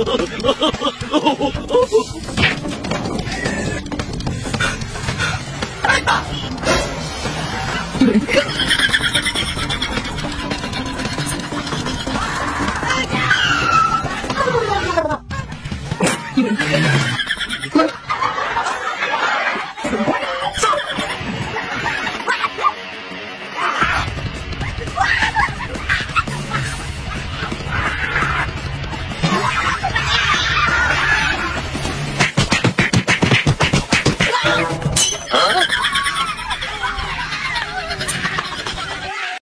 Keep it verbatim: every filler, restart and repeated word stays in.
Oh,